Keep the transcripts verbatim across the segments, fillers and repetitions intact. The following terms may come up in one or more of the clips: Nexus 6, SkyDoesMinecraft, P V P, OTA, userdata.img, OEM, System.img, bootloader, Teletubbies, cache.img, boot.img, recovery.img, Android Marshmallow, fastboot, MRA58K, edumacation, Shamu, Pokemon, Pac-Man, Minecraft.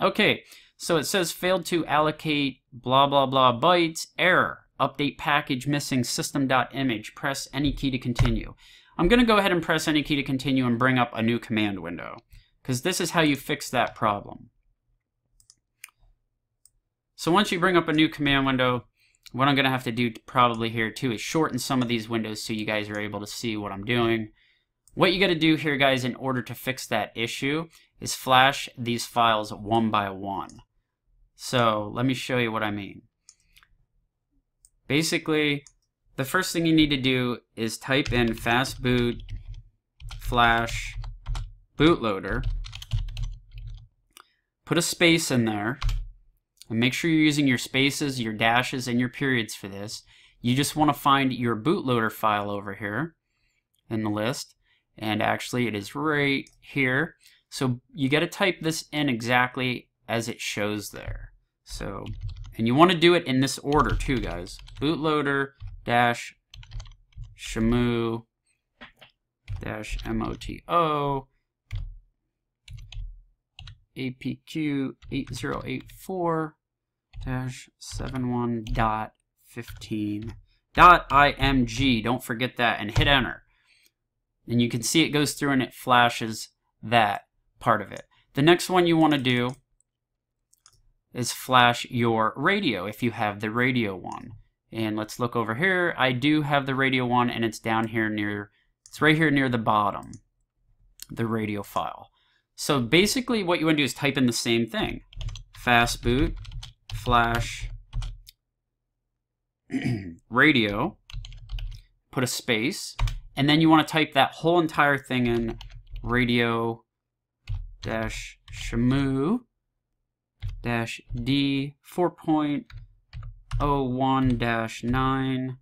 Okay, so it says failed to allocate blah, blah, blah bytes. Error. Update package missing system.img. Press any key to continue. I'm going to go ahead and press any key to continue and bring up a new command window, because this is how you fix that problem. So once you bring up a new command window, what I'm going to have to do probably here too is shorten some of these windows so you guys are able to see what I'm doing. What you got to do here, guys, in order to fix that issue is flash these files one by one. So let me show you what I mean. Basically, the first thing you need to do is type in fastboot flash bootloader, put a space in there, and make sure you're using your spaces, your dashes, and your periods for this. You just want to find your bootloader file over here in the list, and actually it is right here. So you got to type this in exactly as it shows there. So, and you want to do it in this order too, guys. Bootloader dash Shamu dash M O T O A P Q eight zero eight four dash seven one dot fifteen dot I M G. Don't forget that, and hit enter. And you can see it goes through and it flashes that part of it. The next one you want to do is flash your radio if you have the radio one. And let's look over here. I do have the radio one, and it's down here near, it's right here near the bottom, the radio file. So basically what you want to do is type in the same thing. Fastboot flash radio, put a space, and then you want to type that whole entire thing in radio dash Shamu dash D four point oh one dash nine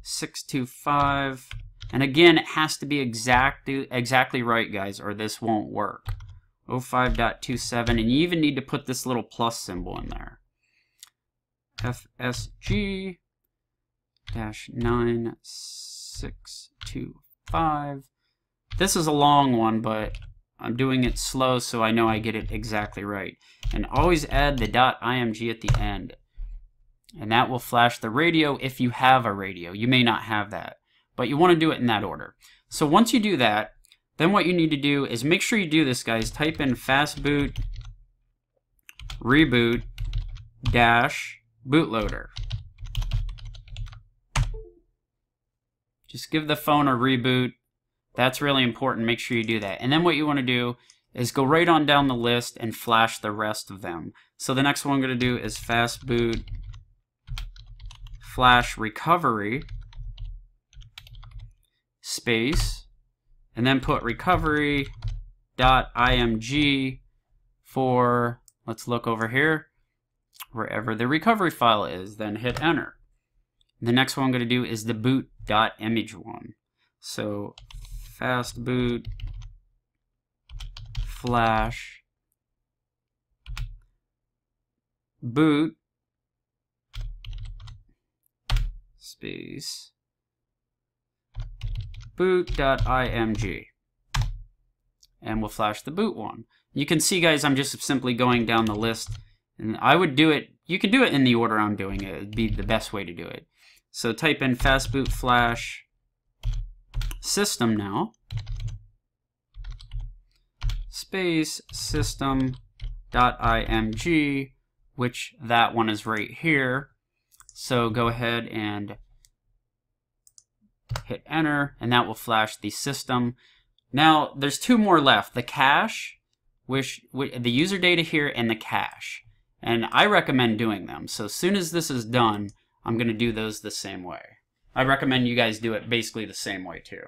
six two five, and again it has to be exact exactly right, guys, or this won't work. oh five dot two seven, and you even need to put this little plus symbol in there. F S G dash nine six two five. This is a long one, but I'm doing it slow so I know I get it exactly right. And always add the .img at the end. And that will flash the radio if you have a radio. You may not have that, but you want to do it in that order. So once you do that, then what you need to do is make sure you do this, guys. Type in fastboot reboot dash bootloader. Just give the phone a reboot. That's really important. Make sure you do that. And then what you want to do is go right on down the list and flash the rest of them. So the next one I'm going to do is fastboot flash recovery space, and then put recovery.img for, let's look over here, wherever the recovery file is, then hit enter. The next one I'm going to do is the boot.image one. So fastboot flash boot space boot.img, and we'll flash the boot one. You can see, guys, I'm just simply going down the list, and I would do it, you can do it in the order I'm doing it, it'd be the best way to do it. So type in fastboot flash system now space system.img, which that one is right here. So go ahead and hit enter, and that will flash the system. Now there's two more left, the cache, which the user data here, and the cache, and I recommend doing them. So as soon as this is done, I'm going to do those the same way. I recommend you guys do it basically the same way too.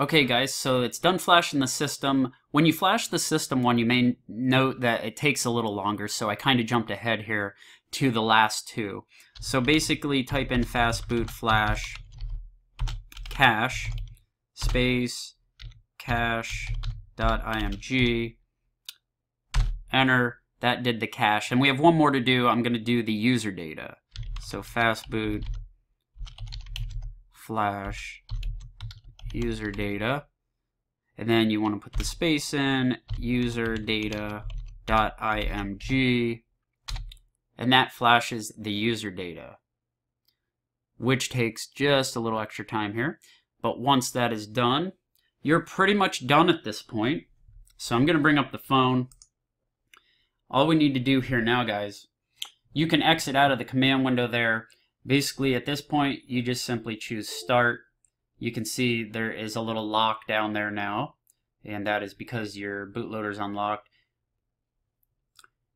Okay, guys, so it's done flashing the system. When you flash the system one, you may note that it takes a little longer, so I kind of jumped ahead here to the last two. So basically type in fastboot flash cache space cache.img, enter, that did the cache. And we have one more to do. I'm going to do the user data. So fastboot flash user data, and then you want to put the space in user data.img, and that flashes the user data, which takes just a little extra time here. But once that is done, you're pretty much done at this point. So I'm going to bring up the phone. All we need to do here now, guys, you can exit out of the command window there. Basically, at this point, you just simply choose Start. You can see there is a little lock down there now, and that is because your bootloader is unlocked.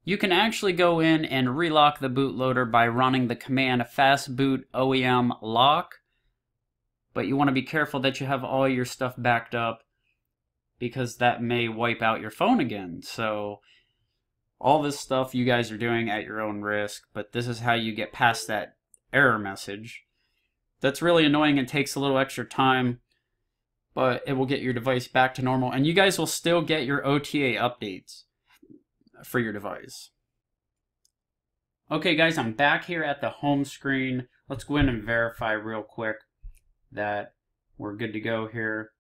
You can actually go in and relock the bootloader by running the command fastboot O E M lock, but you want to be careful that you have all your stuff backed up, because that may wipe out your phone again. So all this stuff you guys are doing at your own risk, but this is how you get past that error message. That's really annoying and takes a little extra time, but it will get your device back to normal, and you guys will still get your O T A updates for your device. Okay guys, I'm back here at the home screen. Let's go in and verify real quick that we're good to go here.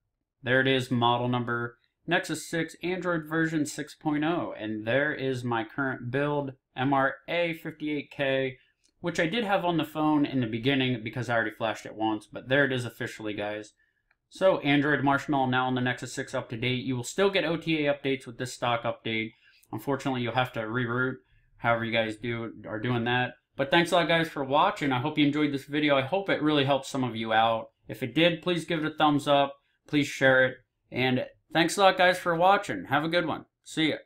There it is, model number, Nexus six, Android version six point oh, and there is my current build, M R A fifty-eight K, which I did have on the phone in the beginning because I already flashed it once, but there it is officially, guys. So Android Marshmallow now on the Nexus six up to date. You will still get O T A updates with this stock update. Unfortunately, you'll have to reroute, however you guys do are doing that. But thanks a lot, guys, for watching. I hope you enjoyed this video. I hope it really helped some of you out. If it did, please give it a thumbs up. Please share it. And thanks a lot, guys, for watching. Have a good one. See ya.